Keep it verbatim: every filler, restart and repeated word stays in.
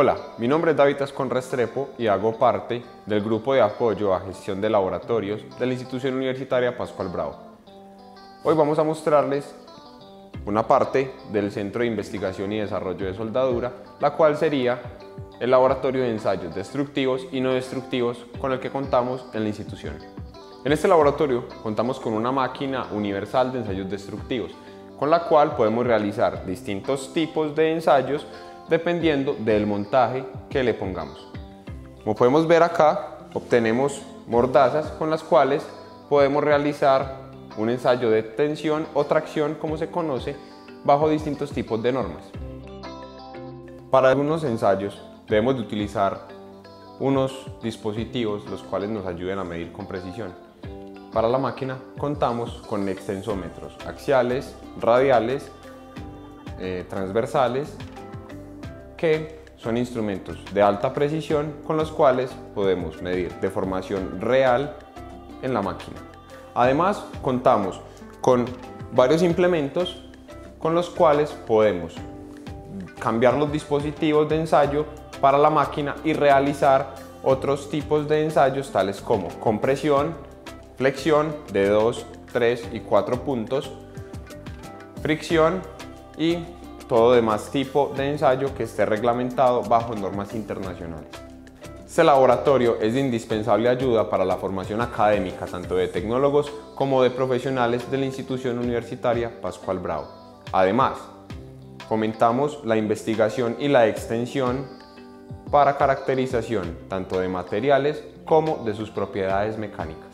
Hola, mi nombre es David Ascon Restrepo y hago parte del Grupo de Apoyo a Gestión de Laboratorios de la Institución Universitaria Pascual Bravo. Hoy vamos a mostrarles una parte del Centro de Investigación y Desarrollo de Soldadura, la cual sería el laboratorio de ensayos destructivos y no destructivos con el que contamos en la institución. En este laboratorio contamos con una máquina universal de ensayos destructivos, con la cual podemos realizar distintos tipos de ensayos dependiendo del montaje que le pongamos. Como podemos ver acá, obtenemos mordazas con las cuales podemos realizar un ensayo de tensión o tracción, como se conoce, bajo distintos tipos de normas. Para algunos ensayos debemos de utilizar unos dispositivos los cuales nos ayuden a medir con precisión. Para la máquina contamos con extensómetros axiales, radiales, eh, transversales, que son instrumentos de alta precisión con los cuales podemos medir deformación real en la máquina. Además, contamos con varios implementos con los cuales podemos cambiar los dispositivos de ensayo para la máquina y realizar otros tipos de ensayos tales como compresión, flexión de dos, tres y cuatro puntos, fricción y todo demás tipo de ensayo que esté reglamentado bajo normas internacionales. Este laboratorio es de indispensable ayuda para la formación académica tanto de tecnólogos como de profesionales de la Institución Universitaria Pascual Bravo. Además, fomentamos la investigación y la extensión para caracterización tanto de materiales como de sus propiedades mecánicas.